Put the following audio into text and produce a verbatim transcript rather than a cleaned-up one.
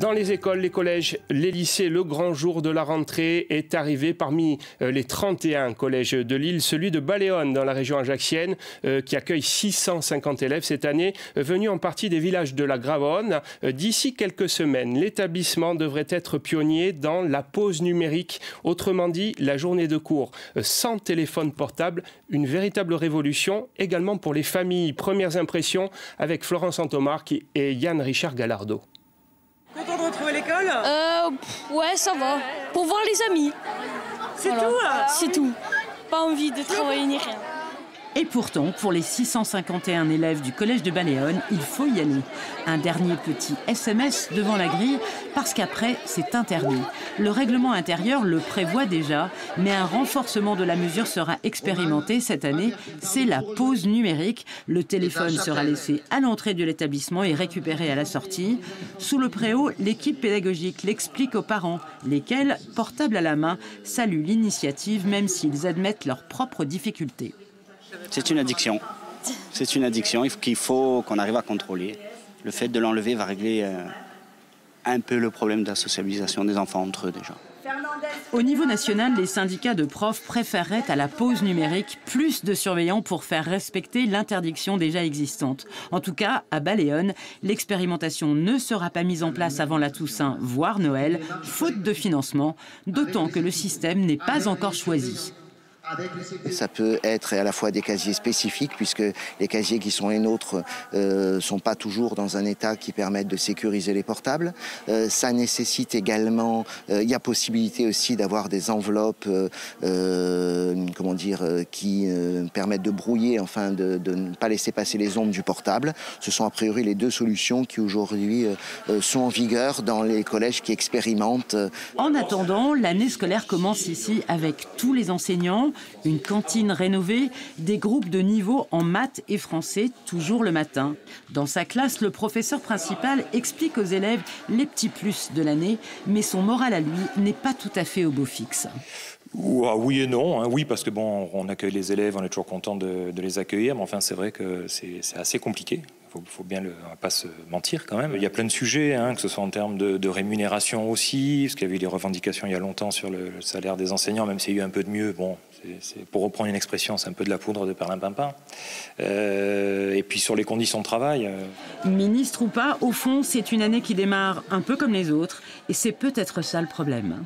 Dans les écoles, les collèges, les lycées, le grand jour de la rentrée est arrivé. Parmi les trente et un collèges de l'île, celui de Baleone, dans la région ajaxienne, qui accueille six cent cinquante élèves cette année, venus en partie des villages de la Gravone. D'ici quelques semaines, l'établissement devrait être pionnier dans la pause numérique, autrement dit la journée de cours sans téléphone portable, une véritable révolution également pour les familles. Premières impressions avec Florence Antomarchi et Yann Richard Gallardo. Content de retrouver l'école ? Euh, pff, ouais, ça va. Pour voir les amis. C'est voilà. tout hein C'est tout. Pas envie de travailler ni rien. Et pourtant, pour les six cent cinquante et un élèves du collège de Baleone, il faut y aller. Un dernier petit S M S devant la grille, parce qu'après, c'est interdit. Le règlement intérieur le prévoit déjà, mais un renforcement de la mesure sera expérimenté cette année. C'est la pause numérique. Le téléphone sera laissé à l'entrée de l'établissement et récupéré à la sortie. Sous le préau, l'équipe pédagogique l'explique aux parents, lesquels, portables à la main, saluent l'initiative, même s'ils admettent leurs propres difficultés. C'est une addiction. C'est une addiction qu'il faut qu'on arrive à contrôler. Le fait de l'enlever va régler un peu le problème de la socialisation des enfants entre eux déjà. Au niveau national, les syndicats de profs préféreraient à la pause numérique plus de surveillants pour faire respecter l'interdiction déjà existante. En tout cas, à Baleone, l'expérimentation ne sera pas mise en place avant la Toussaint, voire Noël, faute de financement, d'autant que le système n'est pas encore choisi. Ça peut être à la fois des casiers spécifiques, puisque les casiers qui sont les nôtres euh, ne sont pas toujours dans un état qui permette de sécuriser les portables. Euh, ça nécessite également, il euh, y a possibilité aussi d'avoir des enveloppes euh, euh, comment dire, euh, qui euh, permettent de brouiller, enfin de, de ne pas laisser passer les ondes du portable. Ce sont a priori les deux solutions qui aujourd'hui euh, sont en vigueur dans les collèges qui expérimentent. En attendant, l'année scolaire commence ici avec tous les enseignants. Une cantine rénovée, des groupes de niveau en maths et français, toujours le matin. Dans sa classe, le professeur principal explique aux élèves les petits plus de l'année, mais son moral à lui n'est pas tout à fait au beau fixe. Oui et non, hein. Oui parce que bon, on accueille les élèves, on est toujours content de, de les accueillir, mais enfin c'est vrai que c'est assez compliqué. Il faut, faut bien le, on va pas se mentir quand même. Il y a plein de sujets, hein, que ce soit en termes de, de rémunération aussi, parce qu'il y avait des revendications il y a longtemps sur le, le salaire des enseignants, même s'il y a eu un peu de mieux. Bon, c'est, c'est, pour reprendre une expression, c'est un peu de la poudre de perlimpinpin. Euh, et puis sur les conditions de travail. Euh... Ministre ou pas, au fond, c'est une année qui démarre un peu comme les autres, et c'est peut-être ça le problème.